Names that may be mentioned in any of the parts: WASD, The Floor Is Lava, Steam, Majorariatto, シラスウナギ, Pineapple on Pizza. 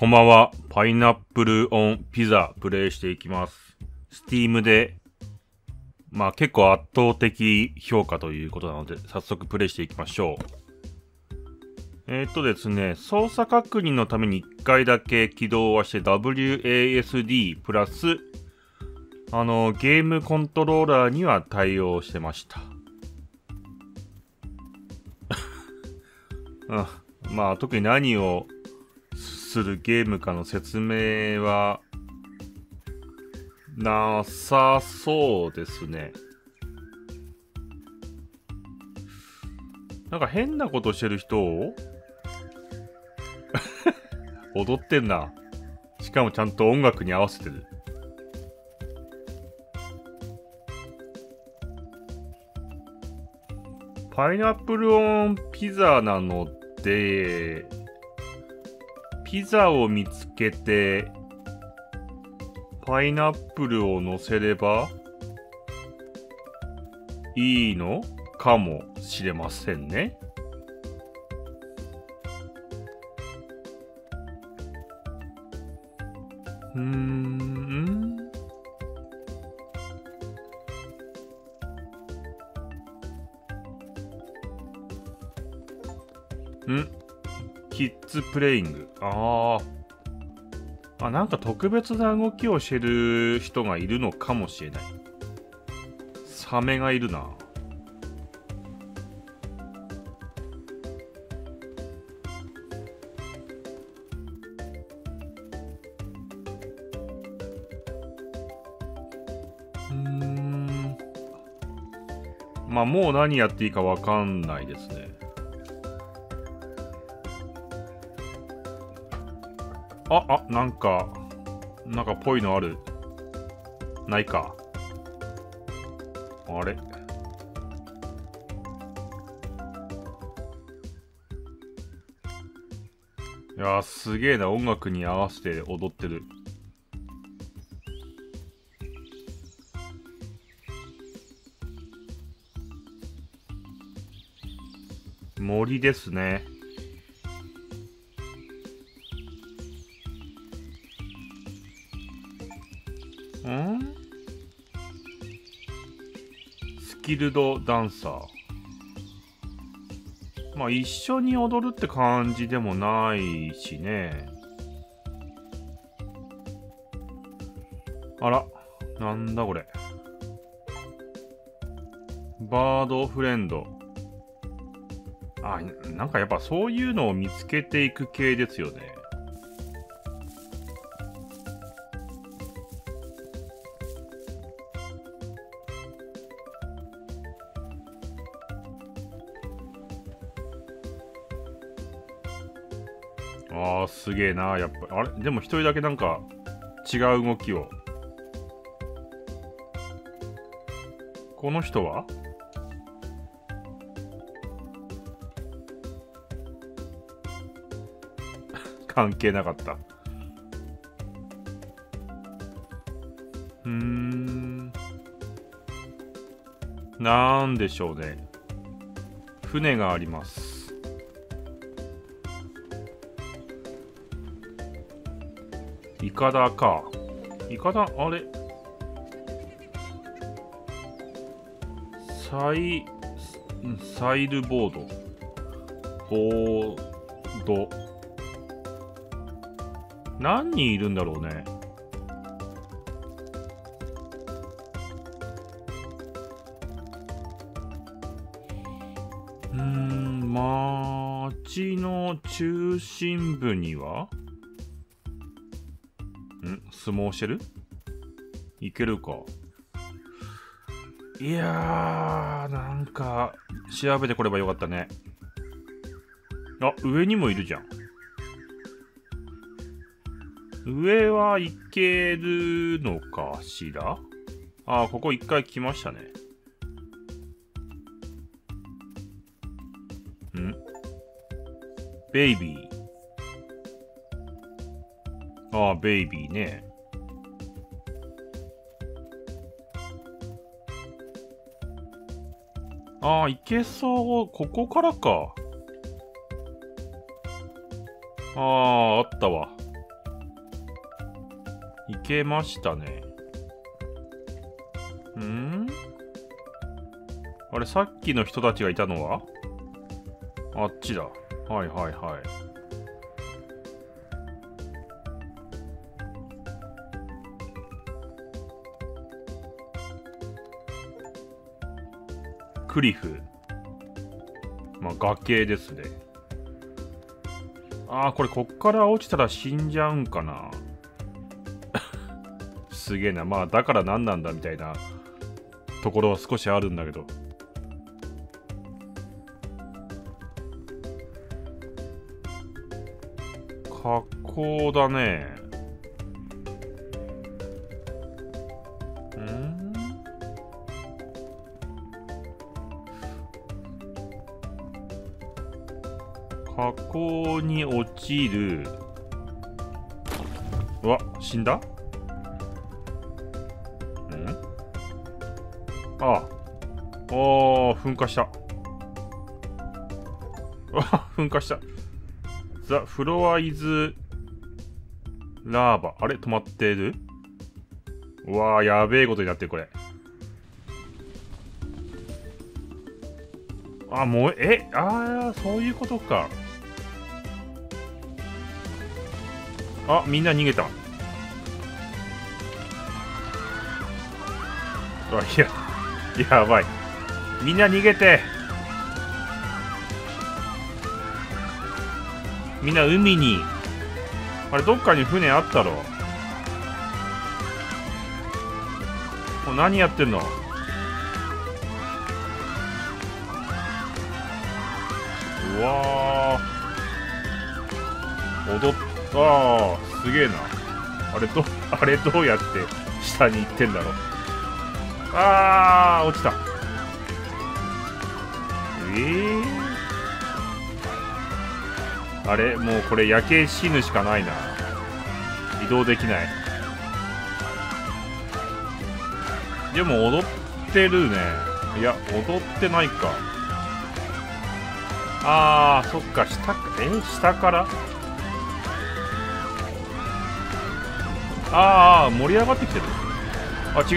こんばんは。パイナップルオンピザプレイしていきます。Steam で、結構圧倒的評価ということなので、早速プレイしていきましょう。ですね、操作確認のために1回だけ起動はして WASD プラス、ゲームコントローラーには対応してました。特に何をするゲームかの説明はなさそうですね。なんか変なことしてる人を踊ってんな。しかもちゃんと音楽に合わせてる。パイナップルオンピザなので、ピザを見つけてパイナップルを乗せればいいのかもしれませんね。キッズプレイング。なんか特別な動きをしてる人がいるのかもしれない。サメがいるな。もう何やっていいかわかんないですね。なんかぽいのある。ないか。あれ。いやー、すげえな。音楽に合わせて踊ってる。森ですね。スキルドダンサー。一緒に踊るって感じでもないしね。あら、なんだこれ。バードフレンド。なんかやっぱそういうのを見つけていく系ですよね。すげえな、やっぱ。あれでも一人だけなんか違う動きを。この人は関係なかった。なんでしょうね。船があります。イカダか。イカダ、あれサイルボード。ボード。何人いるんだろうね。街の中心部には相撲してる？いけるか。いやー、なんか調べてこればよかったね。上にもいるじゃん。上はいけるのかしら。ここ一回来ましたね。ベイビー。ベイビーね。いけそう。ここからか。あったわ。いけましたね。ん？あれ、さっきの人たちがいたのはあっちだ。はいはいはい。クリフ。まあ、崖ですね。ああ、これ、こっから落ちたら死んじゃうんかな。すげえな。まあ、だから何なんだみたいなところは少しあるんだけど。格好だね。うん。格好に落ちる。うわ、死んだ？ん？ああ。おー、噴火した。あ、噴火した。ザ・フロア・イズ・ラーバ。あれ止まってる？うわぁ、やべえことになってる、これ。あ、もう、あー、そういうことか。あ、みんな逃げた。あ、いや、やばい。みんな逃げて。みんな海に。あれ、どっかに船あったろ。もう何やってんの。うわー、踊った。すげえな。あれどうやって下に行ってんだろう。あー、落ちた。あれ、もうこれ夜景死ぬしかないな。移動できない。でも踊ってるね。いや、踊ってないか。あー、そっか、下から。あー、盛り上がってきてる。あ、違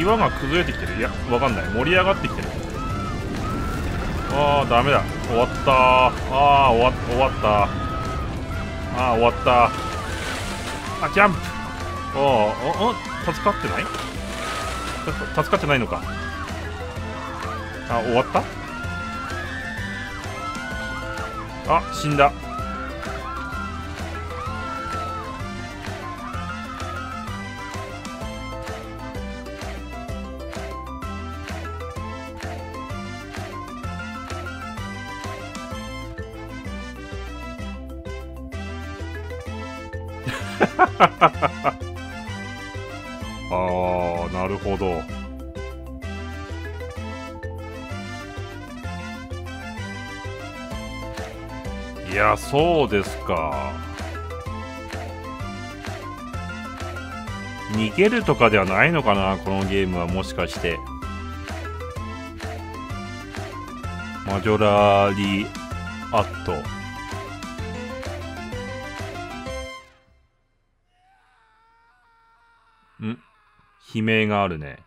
う、岩が崩れてきてる。いや、わかんない。盛り上がってきてる。あー、ダメだ。終わったー。あー、終わったー。あー、終わったー。あ、ジャンプ。お、助かってない？助かってないのか。あ、終わった。あ、死んだ。ああ、なるほど。いや、そうですか。逃げるとかではないのかな、このゲームは。もしかしてマジョラリアット。ん？悲鳴があるね。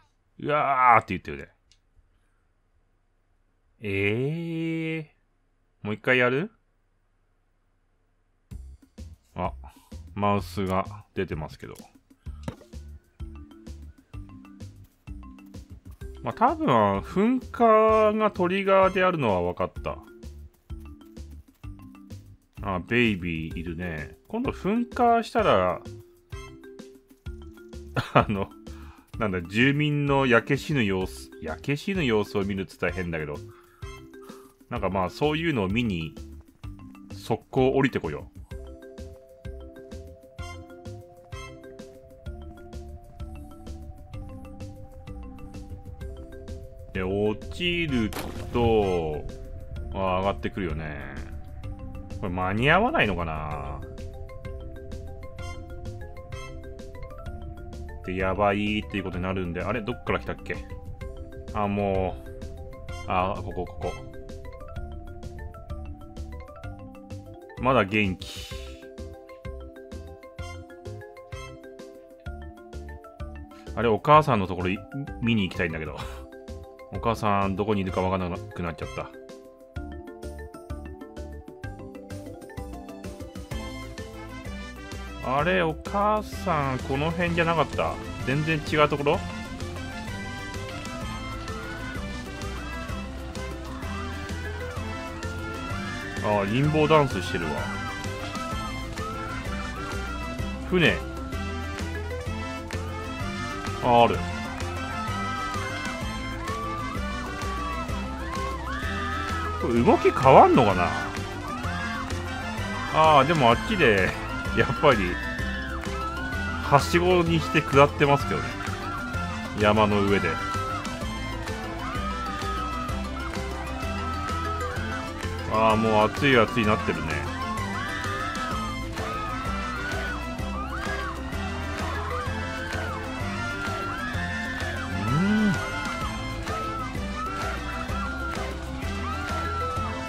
うわーって言ってるね。もう一回やる？あ、マウスが出てますけど。まあ多分、噴火がトリガーであるのは分かった。あ、ベイビーいるね。今度噴火したら、なんだ、住民の焼け死ぬ様子を見るって言ったら変だけど、なんかまあ、そういうのを見に、速攻降りてこよう。で、落ちると、上がってくるよね。これ間に合わないのかな。やばいっていうことになるんで、あれ、どっから来たっけ。あ、もう、あ、ここ。まだ元気。あれ、お母さんのところ見に行きたいんだけど。お母さん、どこにいるかわからなくなっちゃった。あれ、お母さん、この辺じゃなかった。全然違うところ？ああ、リンボーダンスしてるわ。船。ああ、ある。これ動き変わんのかな？ああ、でもあっちで。やっぱりはしごにして下ってますけどね、山の上で。ああ、もう暑い暑いなってるね。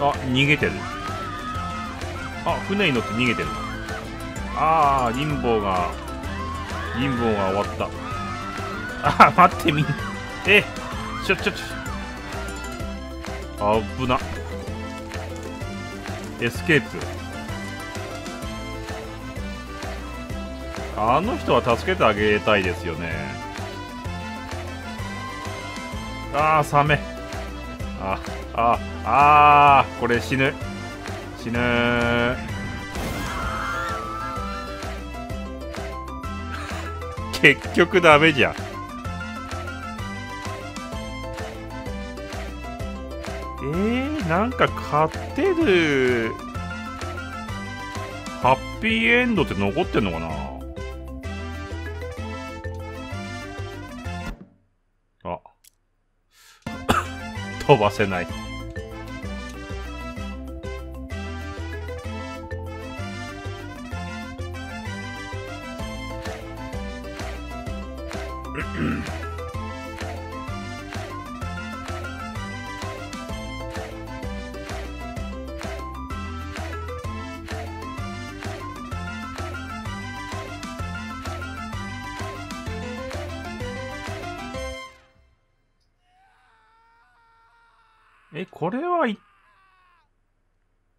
あ、逃げてる。あ、船に乗って逃げてる。ああ、リンボーが終わった。ああ、待って、みんな。あぶな。エスケープ。あの人は助けてあげたいですよね。ああ、サメ。これ死ぬ。死ぬー。結局ダメじゃん。なんか勝てるハッピーエンドって残ってんのかなあ。飛ばせない。これは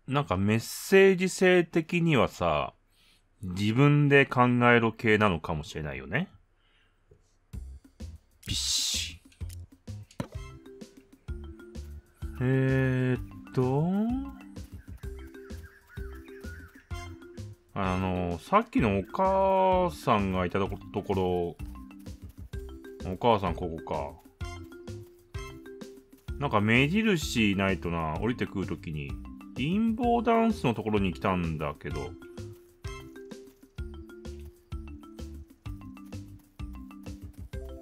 なんかメッセージ性的にはさ、自分で考えろ系なのかもしれないよね。ピッシ。さっきのお母さんがいたところ、お母さんここか。なんか目印ないとな、降りてくるときに、リンボーダンスのところに来たんだけど、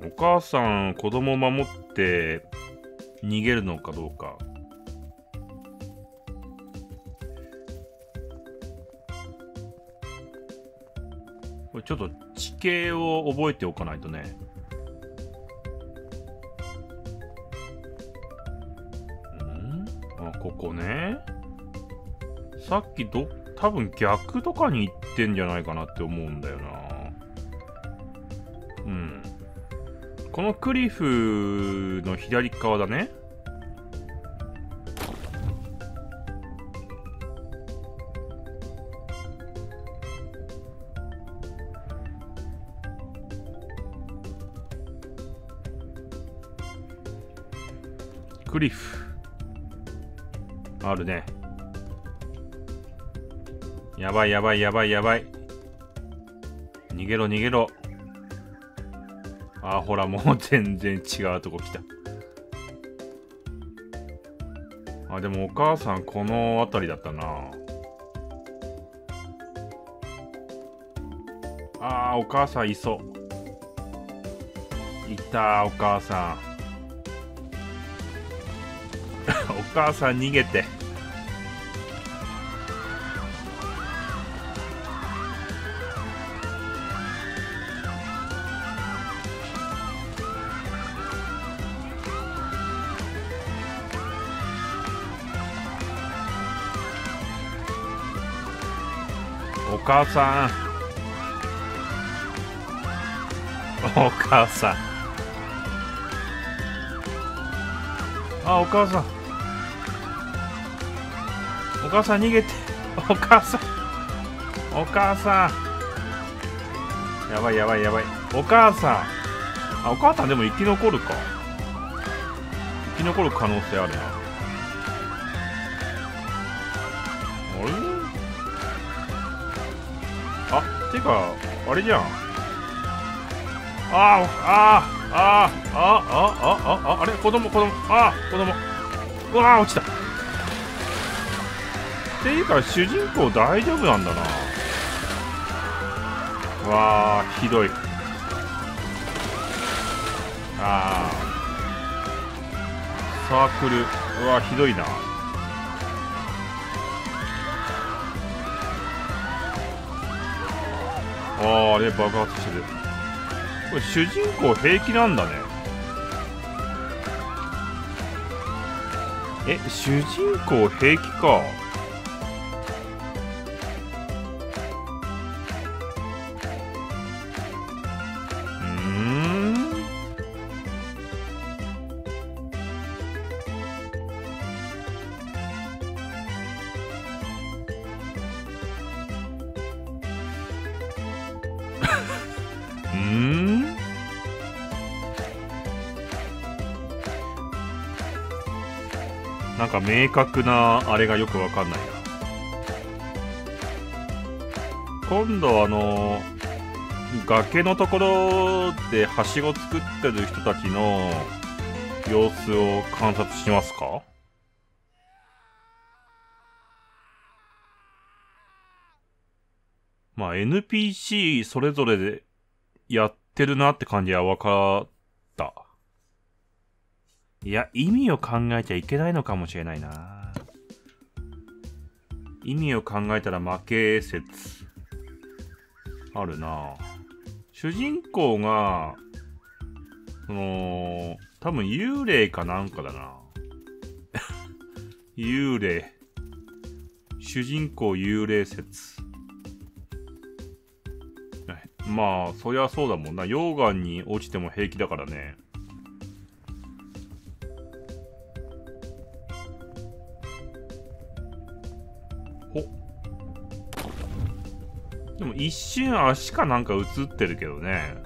お母さん、子供を守って逃げるのかどうか。これちょっと地形を覚えておかないとね。ここね、さっき多分逆とかに行ってんじゃないかなって思うんだよな。うん。このクリフの左側だね。クリフ。あるね。やばいやばいやばいやばい。逃げろ逃げろ。あー、ほら、もう全然違うとこ来た。あ、でもお母さんこの辺りだったな。あー、お母さんいそう。いたー、お母さん。お母さん逃げて。お母さん。お母さん、あ、お母さん、お母さん逃げて、お母さん、お母さん、やばいやばいやばい、お母さん、あ、お母さんでも生き残るか、生き残る可能性あるな。てか、あれじゃん。ああ、ああ、ああ、ああ、ああ、ああ、あれ、子供、ああ、子供。うわあ、落ちた。っていうか、主人公大丈夫なんだな。うわあ、ひどい。ああ。サークル、うわあ、ひどいな。ああ、あれ爆発してる。これ主人公平気なんだね。え、主人公平気か。なんか明確なあれがよくわかんないな。今度崖のところではしご作ってる人たちの様子を観察しますか。まあ NPC それぞれでやってるなって感じはわかった。いや、意味を考えちゃいけないのかもしれないな。意味を考えたら負け説あるな。主人公が多分幽霊かなんかだな。幽霊、主人公幽霊説。まあそりゃそうだもんな。溶岩に落ちても平気だからね。でも一瞬足かなんか映ってるけどね。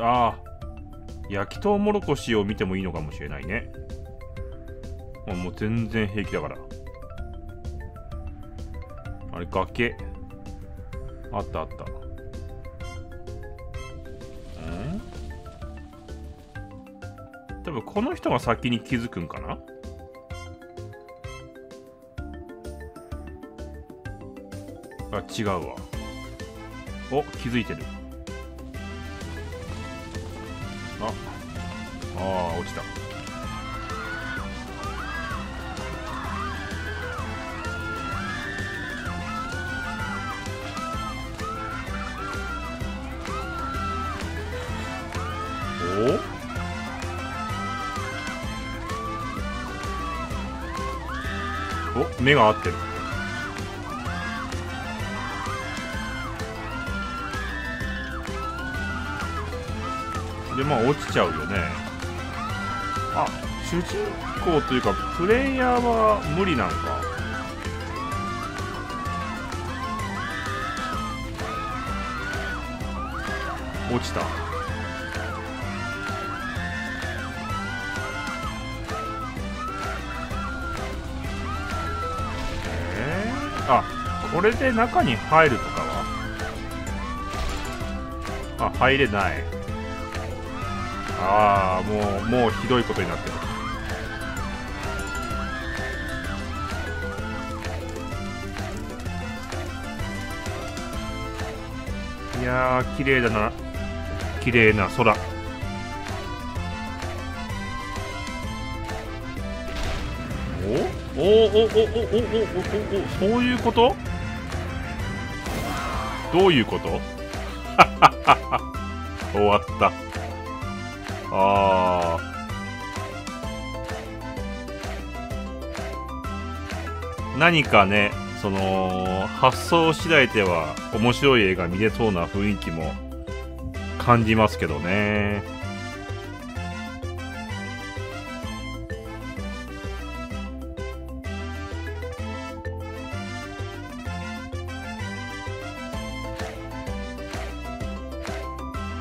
ああ、焼きとうもろこしを見てもいいのかもしれないね。もう全然平気だから。あれ、崖あったあった。多分この人が先に気づくんかな。あ、違うわ。お、気づいてる。ああー、落ちた。お、目が合ってる。で、まあ落ちちゃうよね。あ、主人公というかプレイヤーは無理なんか。落ちた。あ、これで中に入るとかは。あ、入れない。ああ、もうひどいことになってる。いやー、綺麗だな。綺麗な空。おおおおおおおおおお、そういうこと？どういうこと？終わった。あ何かね、その発想次第では面白い絵が見れそうな雰囲気も感じますけどね。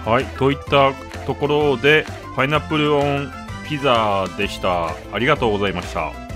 はい、といったところでパイナップルオンピザでした。ありがとうございました。